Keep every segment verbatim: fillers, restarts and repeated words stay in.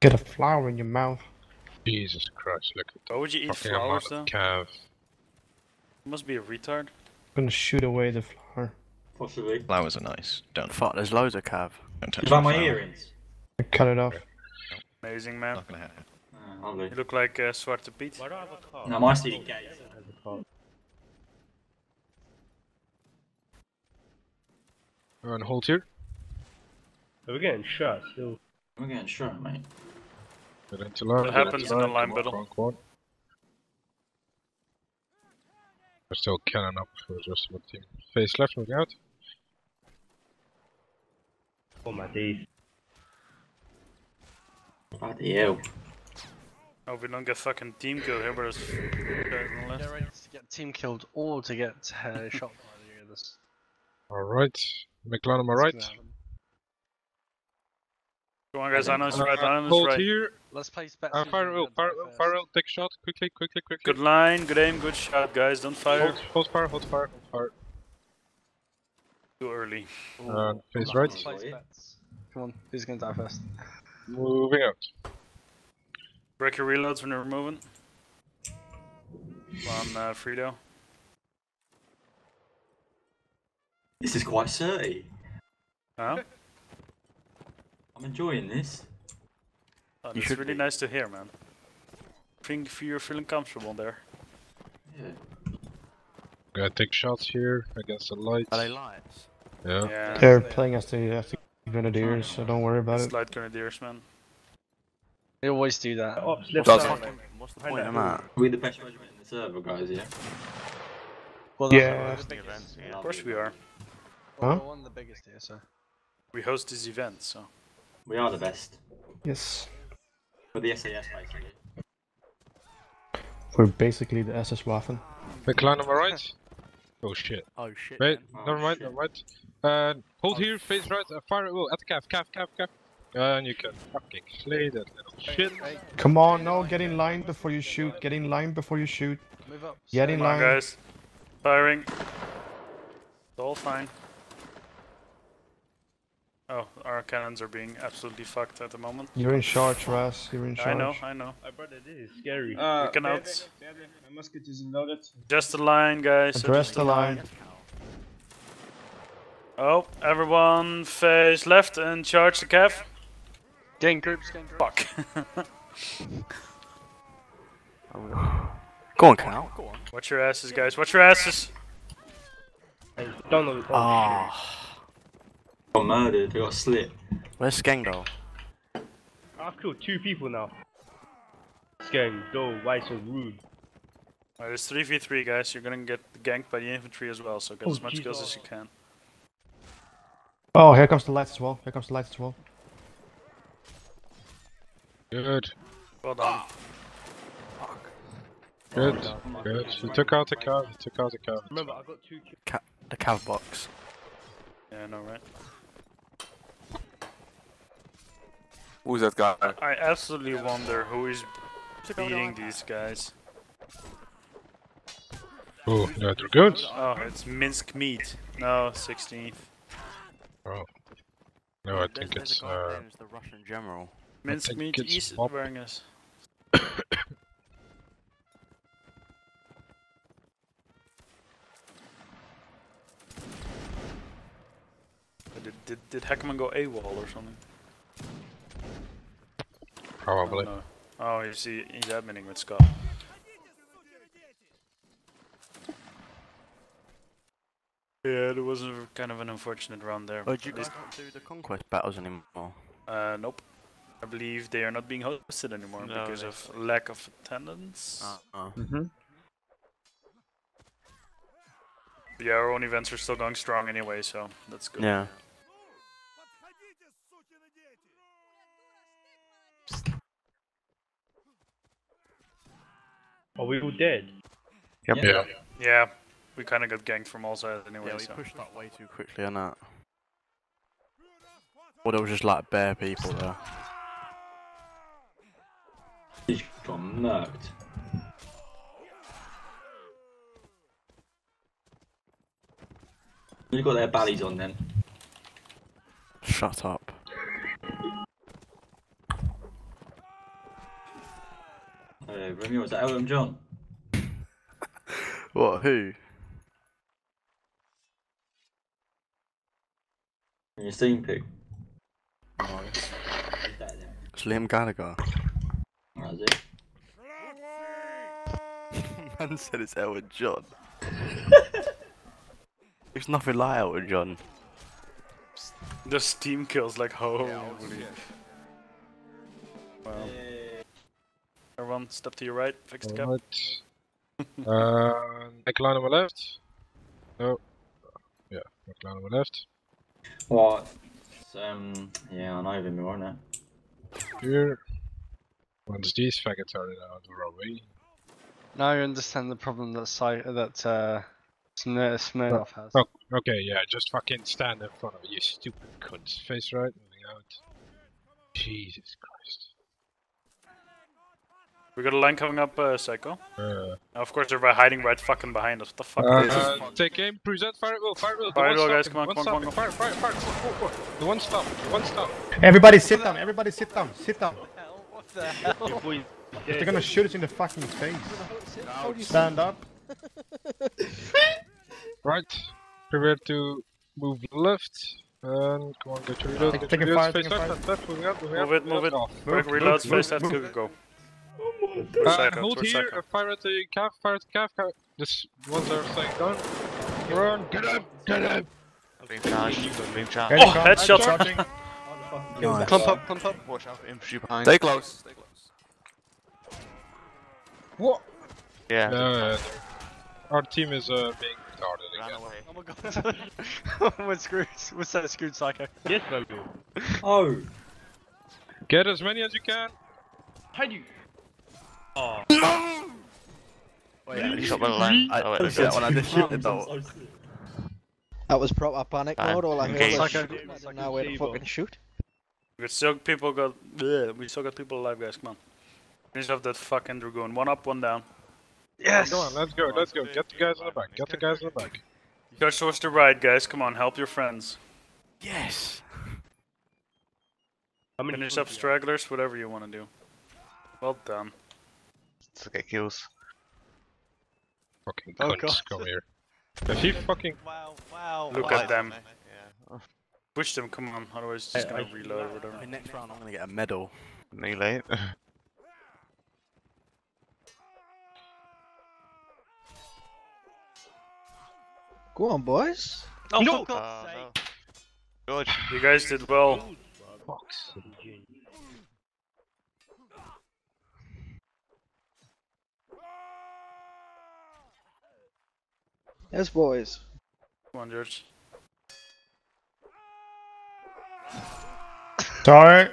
Get a flower in your mouth. Jesus Christ, look at that. Why would you eat flowers though? Calf. You must be a retard. I'm gonna shoot away the flower. Possibly. Flowers are nice. Don't fuck, there's loads of cav. Don't touch my flower. Earrings? I cut it off. Amazing, man. Not gonna happen. Uh, you look like uh, Zwarte Piet. Why do I have a car? No, my city gate. We're on hold here. We're getting shot still. We're getting shot, mate. What happens in a line battle? We're still cannon up for the rest of the team. Face left, look out. Oh my days. Bloody hell. Oh, we don't get fucking team killed here, but it's they're ready to get team killed or to get uh, shot by the others. Alright, McLaren on my right. Come on guys, I know it's right, I know it's right. Here. Let's place back. Uh, fire out, fire out, fire out, take shot, quickly, quickly, quickly. Good line, good aim, good shot guys, don't fire. Hold, hold fire, hold fire, hold fire. Too early. Ooh. Uh, face right. Come on, who's gonna die first? Moving out. Break your reloads when you're moving. On uh, Frito. This is quite surty. Huh? I'm enjoying this. Oh, it's really be. nice to hear, man. I think you're feeling comfortable there. Yeah. Gotta take shots here against the lights. Are they lights? Yeah. yeah. They're playing us to Grenadiers, so don't worry about it's it. Light Grenadiers, man. They always do that. Oh, what's, what's, the what's the point of that? We're the best regiment in the server, guys, yeah? Well, that's yeah. The biggest event, yeah. Of course we are. Well, huh? We're one of the biggest here, so. We host these events, so. We are the best. Yes. We're the S A S, basically. We're basically the S S Waffen. McLaren on my right. Oh shit. Oh shit. Wait, oh, never mind, shit. never mind. Uh, hold oh. here, face right, uh, fire oh, at the calf, calf, calf, calf. Uh, and you can fucking slay that little shit. Come on, no, get in line before you shoot. Get in line before you shoot. Move up. Get in Come line. On, guys. Firing. It's all fine. Oh, our cannons are being absolutely fucked at the moment. You're in charge, Russ. You're in charge. I know, I know. I bet it is scary. Uh, we can out. Baby, baby. My musket is loaded. Just the line, guys. Just the line. Oh, everyone face left and charge the cav. Gang groups, gang groups. Fuck. Go on, Cal. Go on. Watch your asses, guys. Watch your asses. I don't know. Ah. I got murdered, I got slit. Where's Skeng though? I've killed two people now. Skeng, though, why so rude? Alright, it's three v three guys, you're gonna get ganked by the infantry as well, so get oh, as much geez. kills as you can. Oh, here comes the lights as well, here comes the lights as well. Good. Well done. Fuck. Good, oh, good. You took out the cav, you took out the cav. Remember, I got two Ca the cav box. Yeah, I know, right? Who's that guy? I absolutely wonder who is beating these guys. Oh, that are good. Oh, it's Minsk Meat. No, sixteenth. Oh. No, I think there's, it's... There's uh, the Russian general. Minsk Meat is wearing us. Did, did, did Hackman go AWOL or something? Probably. Oh, no. oh you see, he's adminning with Scott. Yeah, there was a, kind of an unfortunate round there. Oh, you guys not do the conquest battles anymore? Uh, nope. I believe they are not being hosted anymore no, because of so. lack of attendance. Uh-uh. Mm-hmm. Yeah, our own events are still going strong anyway, so that's good. Yeah. Are we all dead? Yep. Yeah. Yeah. yeah. We kind of got ganked from all sides anyway. Yeah, we so. pushed that way too quickly on that. Or there was just like bare people there. He's got knocked. Who's got their ballies on then? Shut up. uh, Romeo, is that Elton John? What, who? In your Steam pick. Oh, that, it's Liam Gallagher. That is it. Man said it's Elton John. It's nothing like Elton John. The Steam kills like holy. Yeah, yeah. Wow. Yeah. Everyone, step to your right, fix the cap. Right. uh, neckline on my left. No. Yeah, neckline on my left. What? So, um, yeah, I know even more now. Here. Once these faggots are out of the way. Now you understand the problem that Psy that uh, Smyrnoff has. Oh, okay, yeah, just fucking stand in front of you, stupid cunt's face right, moving out. Jesus Christ. We got a line coming up, uh, Psycho. Uh, of course, they're hiding right fucking behind us. What the fuck uh, is uh, this? Take aim, present, fire at will, fire at will. Fire at will, guys, come on, come on, come on. Fire, fire, fire, fire. The one stop, the one stop. Everybody sit down, everybody sit down, sit down. What the hell? What the hell? If they're gonna shoot us in the fucking face. No. Stand up. Right, prepare to move left. And come on, get your reload. Take, get your reload, face left, left, moving up, moving up. Move it, move it. Break reloads, face left, go, go, go. Oh my god. Uh, second, hold here, uh, fire at the calf, fire at the calf, calf. This one's there, like, done. Run, get up, get up! Beam charge, beam charge. Oh, headshot! Nice. Clump up, clump up. Watch out for infantry behind. Stay close, stay close. What? Yeah. No, uh, our team is uh, being retarded again. Away. Oh my god. We're screwed. We're so screwed, Psycho. Yes, baby. Oh. Get as many as you can. How do you? Oh. No! Oh yeah, you shot by the line. I, oh wait, that one I just shit the dog. That was proper panic mode, all I heard was shoot, I don't know where to fucking shoot. We still people got, bleh, we still got people alive, guys, come on. Finish off that fucking Dragoon. One up, one down. Yes! Come on, let's go, let's go. Get the guys in the back, get the guys in the back. You got towards the right, guys, come on, help your friends. Yes! Finish up stragglers, whatever you want to do. Well done. Let's get kills. Fucking oh cunts, come here. If he fucking... Wow, wow. Look wow, at them. Yeah. Push them, come on, otherwise it's just I, gonna I, reload or whatever. Next round I'm gonna get a medal. Melee. Go on, boys. Oh, no! For God's uh, sake. No. George. You guys did well. Box. Yes, boys. Come on, George. Sorry.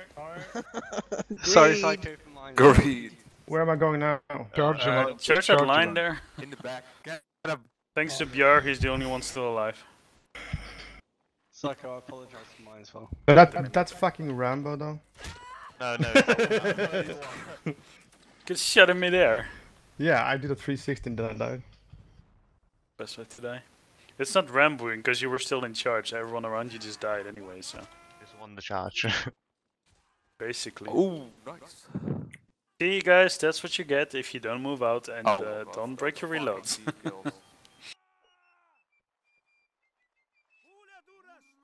Sorry, Psycho. Greed. Where am I going now? George, uh, uh, George had line there. In the back. Thanks to Bjar, he's the only one still alive. Psycho, I apologize for mine as well. But that, that's fucking Rambo, though. No, no. no, no Good shot at me there. Yeah, I did a three sixty and then I died. Best way to die. It's not Ramboing, because you were still in charge. Everyone around you just died anyway, so. Just won the charge. Basically. Ooh, nice. See, guys, that's what you get if you don't move out and oh, uh, God, don't God, break God, your reloads.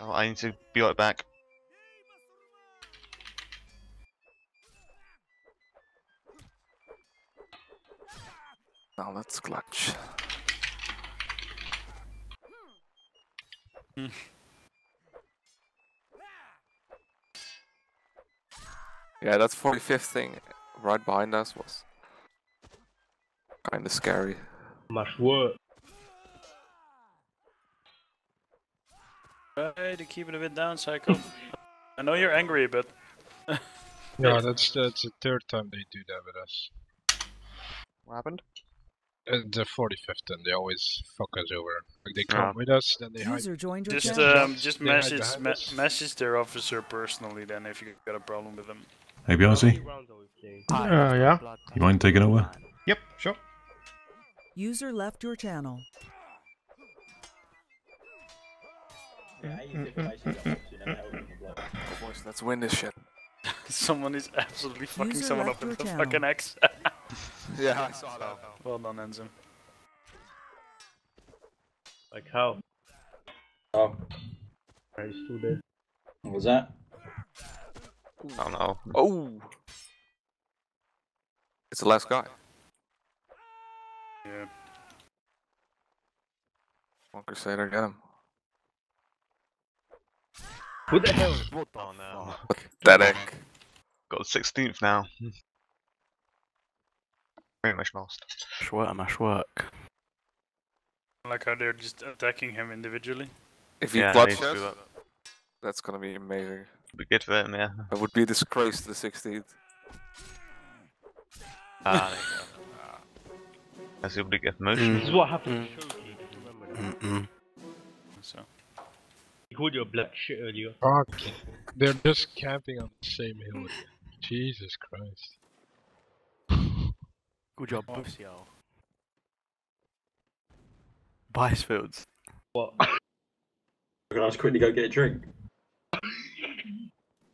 Oh, I need to be right back. Now let's clutch. Hmm. Yeah, that's forty-fifth thing right behind us was kind of scary. Much work. Try to keep it a bit down, Psycho. I know you're angry, but yeah, that's that's the third time they do that with us. What happened? Uh, the forty-fifth, and they always fuck us over. Like they come yeah. with us, then they hide. Just, um, just message, ma message their officer personally. Then, if you got a problem with them. Hey, Beyonce. Uh, yeah. You mind taking over? Yep, sure. User left your channel. Let's win this shit. Someone is absolutely fucking User someone up with the fucking axe. Yeah, I saw that. Well done, Enzim. Like how? Oh. Bryce still dead. What was that? I don't know. Oh! It's the last guy. Yeah. One Crusader, get him. Who the hell is Bot on now? Pathetic. Got sixteenth now. Pretty much most. Schwartz, mash work. Like how they're just attacking him individually. If he yeah, clutches, that. that's gonna be amazing. Be good for him, yeah. That would be a disgrace to the sixteenth. Ah, there you go. That's your big emotion. Mm. This is what happened to Shoki, if you remember that. Mm-mm. So. You called your black shit earlier. Fuck. They're just camping on the same hill again. Jesus Christ. Good job, Bussio. Oh. Bryce Fields. What? I'm gonna just quickly go get a drink.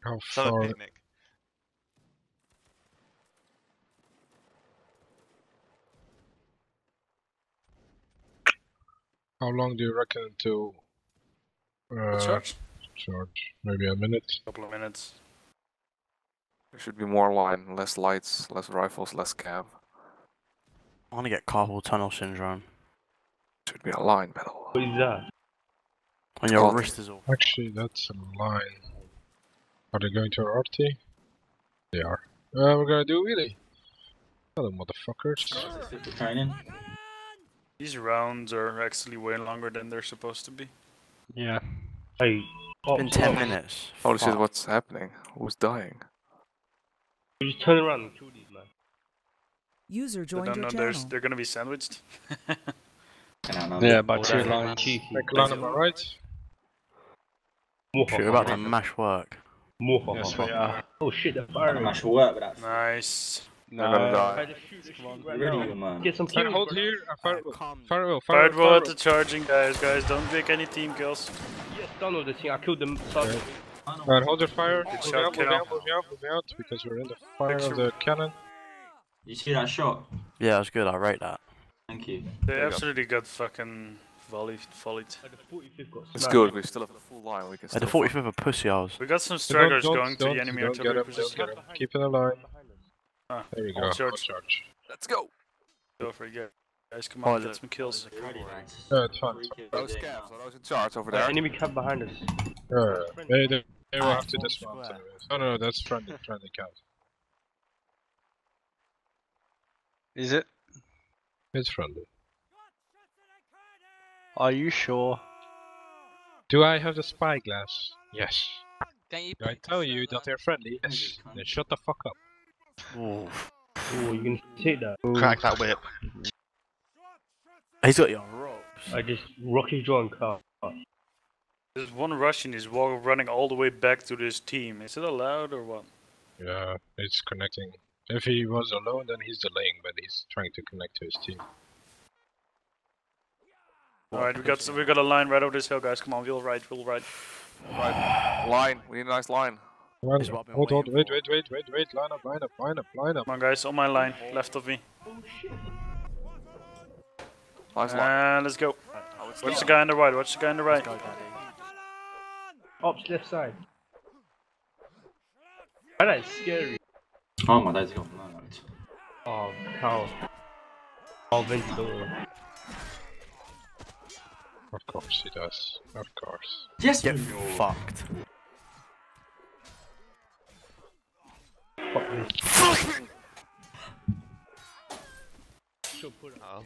How far? It. How long do you reckon until uh, charge? Charge? Maybe a minute. Couple of minutes. There should be more line, less lights, less rifles, less cab. I want to get carpal tunnel syndrome. Should be a line battle. What is that? On your oh, wrist is all. Actually, that's a line. Are they going to our R T? They are. Uh, we're gonna do wheelie. Hello, motherfuckers. Training. These rounds are actually way longer than they're supposed to be. Yeah. Hey. Oh, in ten oh. minutes. Holy shit, what's happening? Who's dying? You just turn around and kill these men. User joined your channel. They're gonna be sandwiched. Yeah, but two lines. Like line on my right. You're about to mash work. More yes, we are. Oh shit, they're firing. Mash work with that. Nice. No, I'm gonna die. Get some fire. Hold here. Firewall. Firewall. Firewall at the charging, guys. Guys, don't make any team kills. Yes, download the thing. I killed them. Alright, hold your fire. Move out, move out, move out, because we're in the fire of the cannon. You see that shot? Yeah, that was good. I rate that. Thank you. They there absolutely you go. got fucking volleyed. volleyed. It's good. We still have a full line. We can. At the forty-fifth, a pussy hours. We got some stragglers going don't, to the enemy artillery position. Keep it alive. Ah, there we go. Charge. Charge. Let's go. Go for it, yeah. Guys, come on, oh, get some kills. No, it's fine. Those scavs, are those in charge over there? Uh, enemy cab behind us. Uh, they, they, they will have to dismount. No, no, no, that's friendly, friendly cab. Is it? It's friendly. Are you sure? Do I have the spyglass? Yes. Can Do I tell you that they're friendly? Yes. Then shut the fuck up. Oh, Ooh, you can take that. Ooh. Crack that whip. He's got your ropes. I just rocky drawn car. There's one Russian is running all the way back to this team. Is it allowed or what? Yeah, it's connecting. If he was alone, then he's delaying, but he's trying to connect to his team. Alright, we got we got a line right over this hill, guys. Come on, wheel right, wheel right. Right. Line, we need a nice line. Line up. Hold, hold, wait, wait, wait, wait, wait. Line up, line up, line up, line up. Come on, guys, on my line, left of me. Nice line. And let's go. Watch the guy on the right, watch the guy on the right. Ops, left side. That is scary. Oh my dad's gone. No, no, it's... Oh, cow. Oh, big door. Of course he does. Of course. Yes, get fucked. Fuck me. Oh.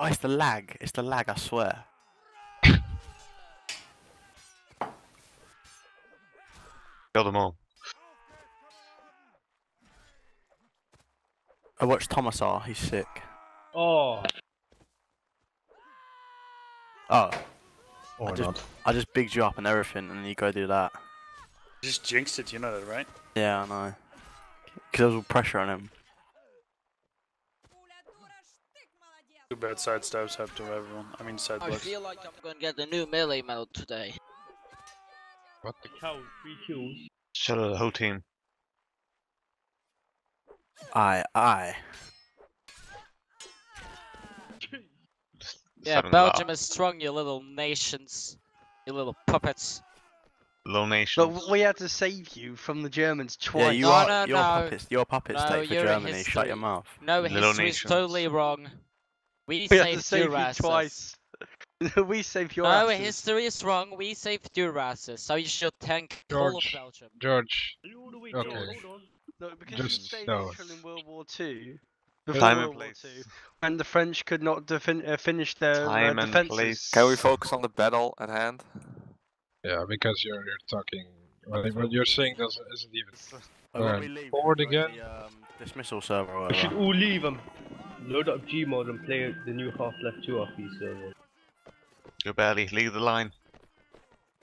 oh, it's the lag. It's the lag, I swear. Kill them all. I watched Thomas R, he's sick. Oh. Oh. Or I just, not. I just bigged you up and everything, and then you go do that. You just jinxed it, you know that, right? Yeah, I know. Because there was all pressure on him. Too bad side stabs happen to everyone. I mean, side blocks. I feel like I'm gonna get the new melee mode today. What the hell? Three kills. Shut up, the whole team. Aye, aye. Yeah, Belgium is strong, you little nations, you little puppets. Little nations. Look, we had to save you from the Germans twice. Yeah, you no, are, no, you're no. puppets. Your puppets no, take for Germany. History. Shut your mouth. No, history is totally wrong. We, we saved save your asses. Twice. we saved your asses. No, history is wrong. We saved your asses. So you should thank George, all of Belgium. George. Okay. Hold on. No, because Just, you saved no. Israel in World War Two. Time and place. And the French could not defin uh, finish their uh, defenses. Can we focus on the battle at hand? Yeah, because you're you're talking. What, what you're saying doesn't isn't even. Oh, right. we leave Forward again. The, um, dismissal server. We should all leave them. Load up G-Mod and play the new Half-Life Two off these servers. You barely leave the line.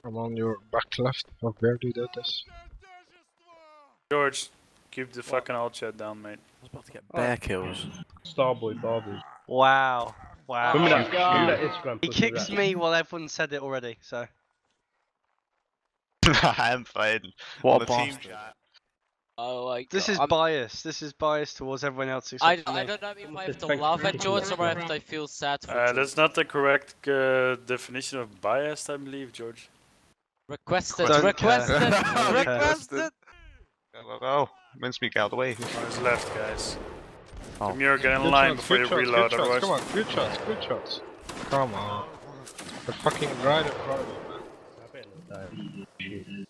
I'm on your back left. How dare you do this? George, keep the fucking alt chat down, mate. I was about to get bear oh. kills. Starboy Barbie. Wow. Wow. Oh, that, that Instagram he kicks that. me while everyone said it already, so. I'm fine. What a bastard. Oh, like this is I'm... biased. This is biased towards everyone else. I, I don't know if I have to laugh at George or if I feel sad for uh, George. That's not the correct uh, definition of biased, I believe, George. Requested. Don't requested. requested. Oh, oh, Minsk Meat out of the way. On his left, guys. Oh. Demure, get in good line shots, before you shots, reload, good otherwise. Shots, come on, good shots, good shots. Come on. We're fucking right in front of you, man.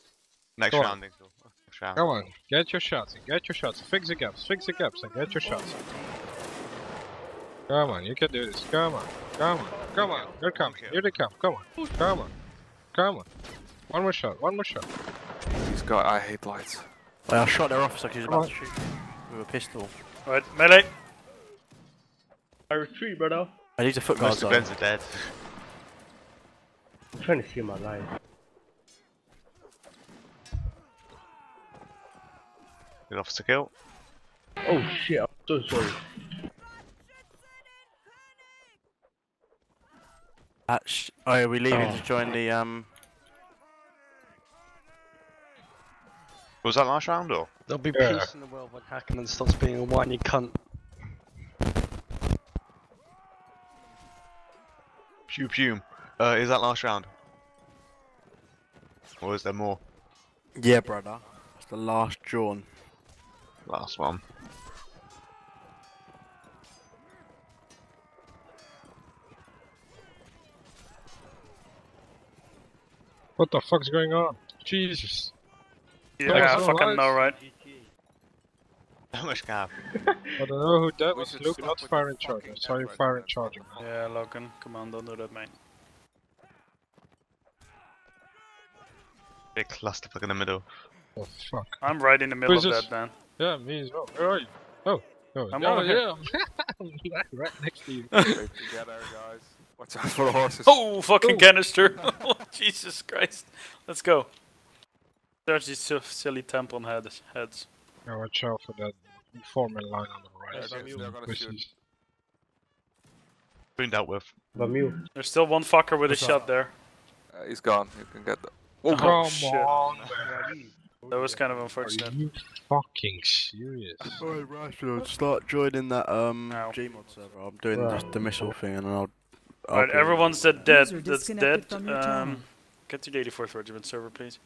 Next round, next round. Come on, get your shots, get your shots. Fix the gaps, fix the gaps, and get your shots. Come on, you can do this. Come on, come on, come on. They're coming, here they come. Come on, come on, come on. One more shot, one more shot. This guy, I hate lights. Well, I shot their officer because he was about to shoot with a pistol. Alright, melee! I retreat, brother! I need a foot guard. Most guns are dead. I'm trying to see my life. Good officer kill. Oh shit, I'm so sorry. Uh, sh oh, are we leaving oh. to join the um... Was that last round or? There'll be yeah. peace in the world when Hackman stops being a whiny cunt. Pew pew. Uh, is that last round? Or is there more? Yeah, brother. It's the last drawn. Last one. What the fuck's going on? Jesus. Yeah, I fucking know, right? How much Gav? I don't know who that was. Luke, not firing charger. Sorry, firing charger. Yeah, Logan, come on, don't do that, mate. Big clusterfuck in the middle. Oh, fuck. I'm right in the middle of that, man. Yeah, me as well. Where are you? Oh, no. I'm over here. Right next to you. Together, guys. Watch out for horses. Oh, fucking canister. Jesus Christ. Let's go. There's these silly tampon head heads. Yeah, watch out for that informer line on the right. Yeah, they're gonna shoot. Been dealt with. There's still one fucker with What's a shot on? there. Uh, he's gone, you can get the. Oh, come oh, shit. on, man. That was kind of unfortunate. Are you fucking serious? Alright, Rashford, start joining that um, no. G-Mod server. I'm doing right. this, the missile thing and I'll. I'll Alright, everyone's that dead. That's dead. Um, get to the eighty-fourth Regiment server, please.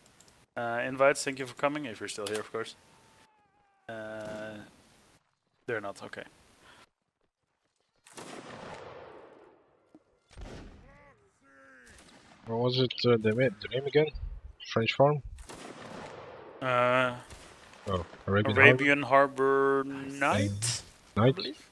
Uh, invites, thank you for coming, if you're still here, of course. Uh, they're not, okay. What was it, uh, the, name, the name again? French farm? Uh, oh, Arabian, Arabian Harbor, Harbor Night? Um, night? I believe.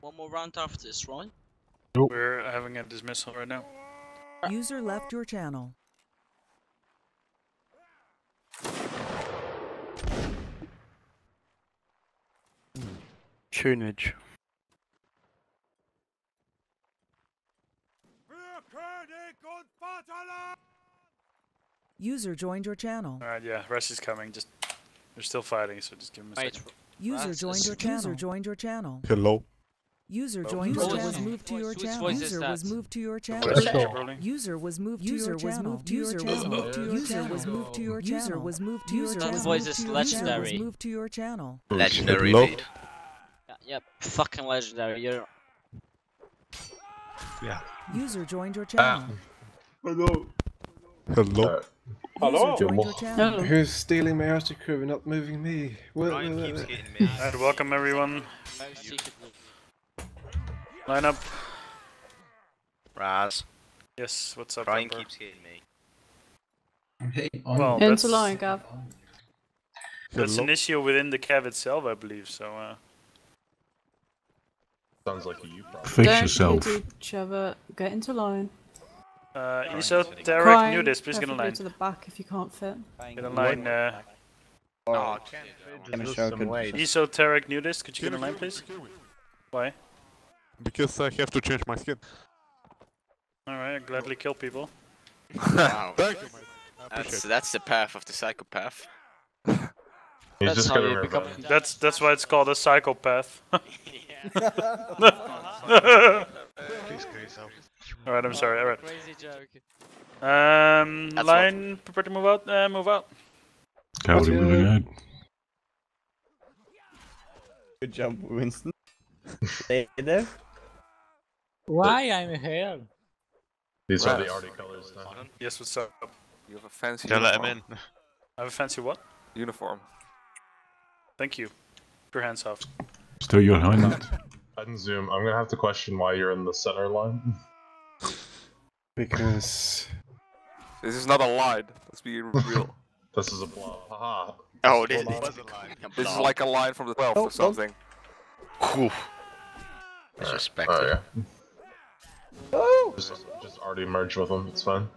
One more round after this, right? Nope. We're having a dismissal right now. User left your channel. Tunage. User joined your channel. Alright, yeah, Russ is coming. Just they're still fighting, so just give him a second. User joined your channel. User joined your channel. Hello. User joined. User was moved to your channel. User was moved to your channel. User was moved to your channel. User was moved to your channel. User was moved to your channel. User was moved to your channel. Voice is legendary. Moved to your channel. Legendary. Yep, fucking legendary. You're. Yeah. User joined your channel. Hello. Hello. Hello. Hello. Who's stealing my R C crew and not moving me? Ryan keeps hitting me. And welcome everyone. Line up. Raz. Yes, what's up? Ryan keeps hitting me. Hey, well, that's, line, Gav. That's an issue within the cab itself, I believe. So. Uh... Sounds like a you problem. Fix Don't yourself. Hit each other. Get into line. Uh, Esoteric Nudist, please get in line. To the back if you can't fit. Get in line, uh... Oh, Esoteric Nudist, could you get in line, please? Why? Because I have to change my skin. Alright, I gladly kill people. Wow. Thank you, that's, that's the path of the psychopath. that's, how you become that's, that's why it's called a psychopath. Please kill yourself. Alright, I'm sorry, alright. Crazy joke. Um, That's line, what? Prepare to move out, uh, move out. Okay, what are you moving out? Good job, Winston. Stay there. Why I'm here? These right. are the arty colors now. Yes, what's up? You have a fancy Don't uniform. Let him in. I have a fancy what? Uniform. Thank you. Keep your hands off. Still your helmet. Enzim, I'm gonna have to question why you're in the center line. Because... This is not a line, let's be real. This is a blob. Haha. Oh, this, this, is, this is like a line from the twelfth oh, or something. Cool. Disrespectful. Right. Right, yeah. Oh. Just, just already merge with them, it's fine.